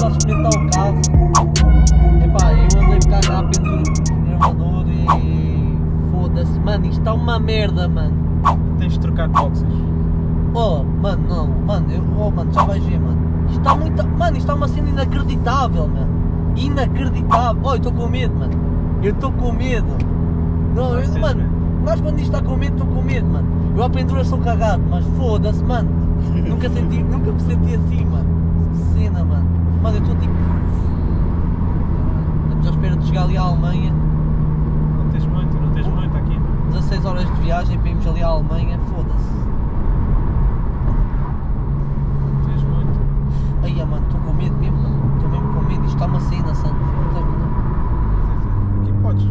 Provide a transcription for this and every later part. pra sustentar o caso. Eu andei por causa da pendura e foda-se, mano, isto está uma merda, mano. Tens de trocar de boxers. Oh, mano, não, mano, já vais ver, mano. Isto está muito, mano, isto está uma cena inacreditável, mano. Inacreditável. Oh, eu estou com medo, mano. Eu estou com medo. Não, mano, mas quando isto está com medo, estou com medo, mano. Eu à pendura sou cagado, mas foda-se, mano. Nunca me senti assim, mano. Que cena, mano. Mano, eu estou tipo... Estamos à espera de chegar ali à Alemanha. Não tens muito aqui. 16 horas de viagem para irmos ali à Alemanha, foda-se. Não tens muito. Aí, mano, estou com medo mesmo, mano. Estou mesmo com medo. Isto está uma cena, santo. Aqui podes.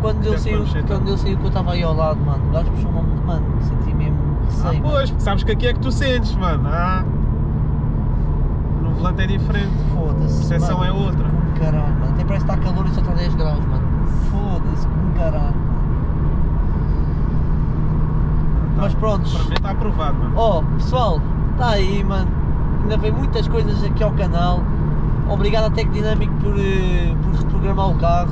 Quando eu saí que eu estava aí ao lado, mano, o gajo puxou-me, mano, senti mesmo receio. Pois, porque sabes que aqui é que tu sentes, mano. No volante é diferente. Foda-se. A percepção é outra. Caralho, mano. Até parece que está calor e só está 10 graus, mano. Foda-se, como caralho, mano. prontos. Para mim está aprovado, mano. Ó, pessoal, está aí, mano. Ainda vem muitas coisas aqui ao canal. Obrigado à Tech Dynamic por reprogramar o carro.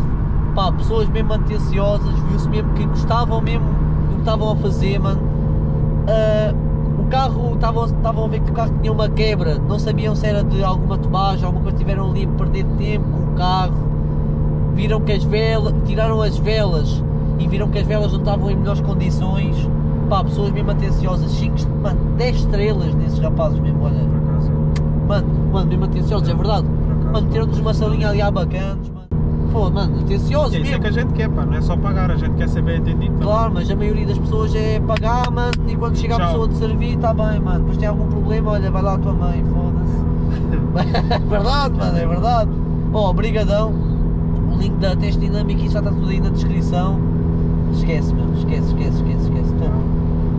Pá, pessoas mesmo atenciosas, viu-se mesmo que gostavam mesmo do que estavam a fazer, mano. O carro, estavam a ver que o carro tinha uma quebra, não sabiam se era de alguma tomagem, alguma coisa, tiveram ali a perder tempo com o carro. Viram que as velas, tiraram as velas e viram que as velas não estavam em melhores condições. Pá, pessoas mesmo atenciosas, 10 estrelas nesses rapazes mesmo, olha. Mano, mesmo atenciosos, é verdade. Mano, teram-nos uma salinha ali à bacanas, mano. Pô, mano, atenciosos mesmo. Isso é que a gente quer, pá, não é só pagar, a gente quer ser bem atendido. Tá? Claro, mas a maioria das pessoas é pagar, mano, e quando chega a pessoa de servir, está bem, mano. Mas tem algum problema, olha, vai lá a tua mãe, foda-se. É verdade, mano, é verdade. Ó, brigadão. O link da Tech Dynamic já está tudo aí na descrição. Esquece, mano, esquece. Então,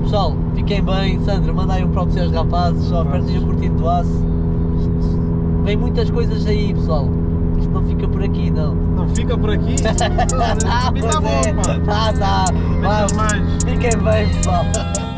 pessoal, fiquem bem. Sandra, manda aí um para os seus rapazes, só espero que tenham curtido o aço. Vem muitas coisas aí, pessoal. Isto não fica por aqui, não. Não fica por aqui? Ah, pois é. Tá bom, pá. Tá. Fiquem bem, pessoal.